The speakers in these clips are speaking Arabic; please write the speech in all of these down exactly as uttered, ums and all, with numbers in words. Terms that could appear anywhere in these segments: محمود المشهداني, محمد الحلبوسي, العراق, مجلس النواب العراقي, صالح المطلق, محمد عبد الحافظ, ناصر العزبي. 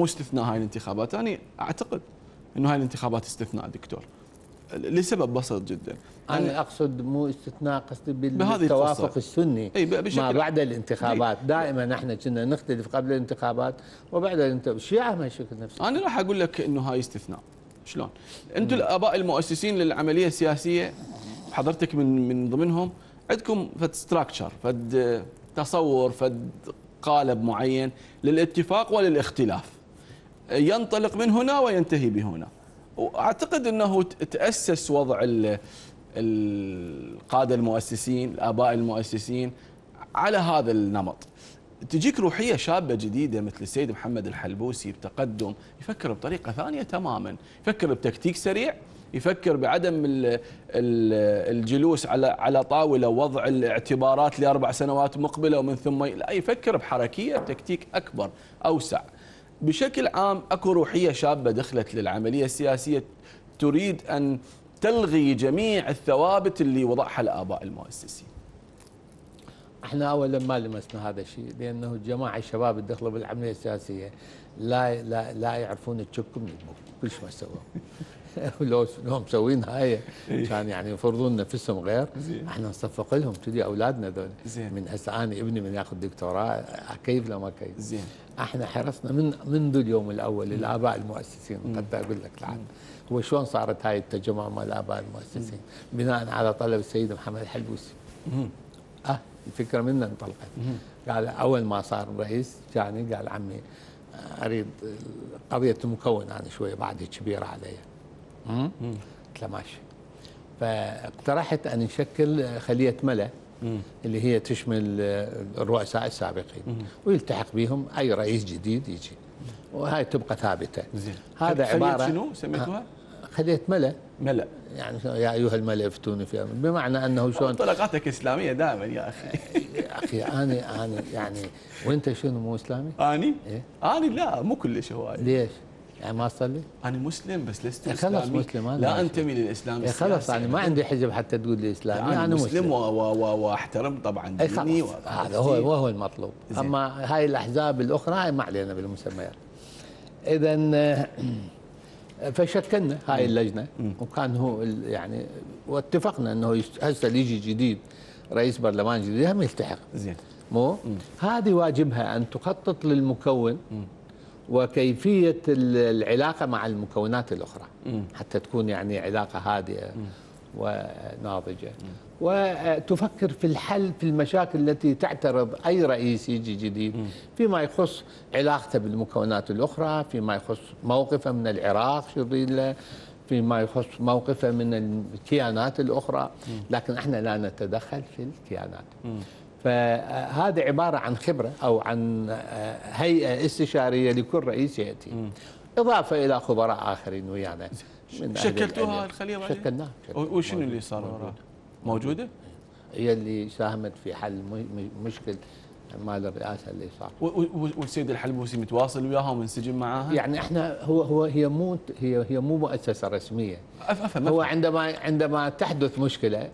مو استثناء هاي الانتخابات، أنا أعتقد أنه هاي الانتخابات استثناء دكتور لسبب بسيط جدا. أنا أقصد مو استثناء، قصدي بالتوافق السني ما بعد الانتخابات. دائما نحن كنا نختلف قبل الانتخابات وبعد الانتخابات. الشيعة ما يشكل نفسه. أنا راح أقول لك أنه هاي استثناء. شلون؟ أنتم الآباء المؤسسين للعملية السياسية حضرتك من من ضمنهم، عندكم فد ستراكشر، فد تصور، فد قالب معين للاتفاق وللاختلاف ينطلق من هنا وينتهي بهنا. واعتقد انه تاسس وضع القاده المؤسسين، الاباء المؤسسين على هذا النمط. تجيك روحيه شابه جديده مثل السيد محمد الحلبوسي بتقدم، يفكر بطريقه ثانيه تماما، يفكر بتكتيك سريع، يفكر بعدم الجلوس على على طاوله ووضع الاعتبارات لاربع سنوات مقبله ومن ثم لا، يفكر بحركيه تكتيك اكبر اوسع. بشكل عام اكو روحيه شابه دخلت للعمليه السياسيه تريد ان تلغي جميع الثوابت اللي وضعها الاباء المؤسسين. احنا اولا ما لمسنا هذا الشيء، لانه الجماعه الشباب اللي دخلوا بالعمليه السياسيه لا لا لا يعرفون الشك من الموت، كلش ما سووا. لو لو مسوين هاي كان يعني يفرضون نفسهم غير، احنا نصفق لهم تدي اولادنا ذول. من هسه انا ابني من ياخذ دكتوراه كيف لما كيف. زين. احنا حرصنا من منذ اليوم الاول الاباء المؤسسين، حتى اقول لك العاد هو شلون صارت هاي التجمع مال الاباء المؤسسين، بناء على طلب السيد محمد الحلبوسي. اه الفكره منا انطلقت. قال اول ما صار الرئيس جاني قال عمي اريد قضيه المكون انا شويه بعد كبيره علي. قلت له ماشي. فاقترحت ان نشكل خليه ملا اللي هي تشمل الرؤساء السابقين ويلتحق بهم اي رئيس جديد يجي، وهاي تبقى ثابته. زين. هذا عباره شنو سميتوها؟ خليه ملا. ملا يعني يا ايها الملا افتوني في، بمعنى انه شلون انطلاقاتك اسلاميه دائما يا اخي. يا اخي انا انا يعني وانت شنو مو اسلامي؟ اني؟ إيه؟ اني لا مو كلش هواي. ليش؟ يعني ما اصلي؟ انا مسلم بس لست اسلامي. خلص مسلم انا. لا انتمي للاسلام. خلص انا ما عندي حجب حتى تقول لي اسلامي، انا مسلم. مسلم واحترم طبعا ديني هذا هو وهو المطلوب. زي. اما هاي الاحزاب الاخرى هاي ما علينا بالمسميات. اذا فشكلنا هاي اللجنه وكان هو يعني واتفقنا انه هسه اللي يجي جديد رئيس برلمان جديد هم يلتحق. زين. مو؟ هذه واجبها ان تخطط للمكون وكيفية العلاقة مع المكونات الأخرى م. حتى تكون يعني علاقة هادئة م. وناضجة م. وتفكر في الحل في المشاكل التي تعترض أي رئيس يجي جديد م. فيما يخص علاقته بالمكونات الأخرى، فيما يخص موقفه من العراق شرين له، فيما يخص موقفه من الكيانات الأخرى م. لكن احنا لا نتدخل في الكيانات م. فهذا عبارة عن خبرة أو عن هيئة استشارية لكل رئيس يأتي م. إضافة إلى خبراء آخرين ويانا. شكلتوها الخلية؟ شكلناها. وشنو اللي صار وراها؟ موجودة؟ هي اللي ساهمت في حل مشكل مال الرئاسة اللي صار. والسيد الحلبوسي متواصل وياها ومنسجم معاها؟ يعني احنا هو هو هي مو هي هي مو مؤسسة رسمية. أفهم. هو عندما عندما تحدث مشكلة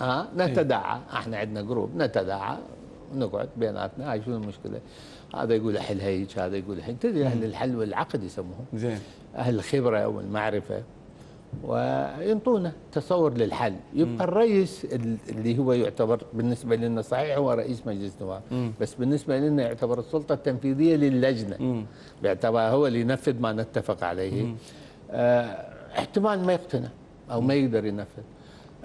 ها نتداعى، احنا عندنا جروب نتداعى ونقعد بيناتنا هاي شنو المشكله، هذا يقول احل هيك، هذا يقول احل، تدري اهل الحل والعقد يسموهم. زين. اهل الخبره والمعرفه وينطونا تصور للحل، يبقى الرئيس اللي هو يعتبر بالنسبه لنا صحيح هو رئيس مجلس النواب، بس بالنسبه لنا يعتبر السلطه التنفيذيه للجنه، يعتبر هو اللي ينفذ ما نتفق عليه. اه احتمال ما يقتنع او ما يقدر ينفذ.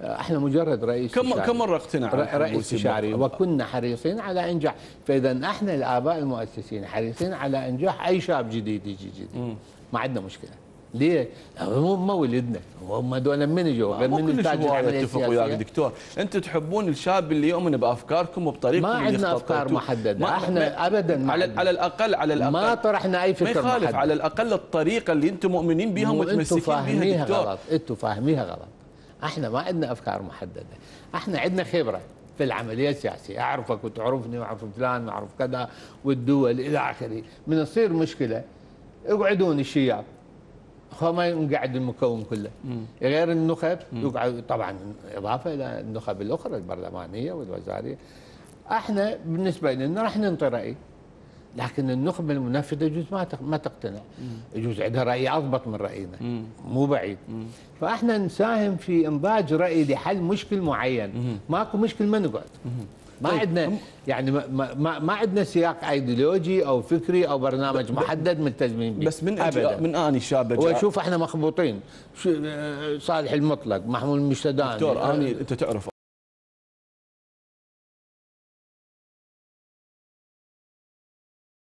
احنا مجرد رئيس كم استشاري. كم مره اقتنع رئيس استشاري، وكنا حريصين على انجاح، فاذا احنا الاباء المؤسسين حريصين على انجاح اي شاب جديد يجي جديد، ما عندنا مشكله. ليه؟ مو ما ولدنا، هم دول من اجوا غير من التاج العمليه السياسيه. وياك دكتور، انتم تحبون الشاب اللي يؤمن بافكاركم وبطريقه اللي يخططون. ما عندنا افكار محدده، ما احنا ابدا على, على الاقل على الاقل ما طرحنا اي فكره محدده. ما يخالف، على الاقل الطريقه اللي انتم مؤمنين بها ومتمسكين بها دكتور. انتم فاهميها غلط. احنا ما عندنا افكار محدده، احنا عندنا خبره في العمليه السياسيه، اعرفك وتعرفني واعرف فلان واعرف كذا والدول الى اخره، من تصير مشكله يقعدون الشياب، هو ما ينقعد المكون كله، غير النخب يقعد طبعا اضافه الى النخب الاخرى البرلمانيه والوزاريه. احنا بالنسبه لنا راح ننطي راي، لكن النخبه المنفذه يجوز ما ما تقتنع، يجوز عندها راي اضبط من راينا، مم. مو بعيد. مم. فاحنا نساهم في انضاج راي لحل مشكل معين، مم. ماكو مشكل ما نقعد. مم. ما طيب. عندنا يعني ما ما, ما عندنا سياق ايديولوجي او فكري او برنامج محدد ملتزمين به. بس من أبداً. من اني شاب وشوف احنا مخبوطين، صالح المطلق، محمود المشهداني. دكتور اني انت تعرف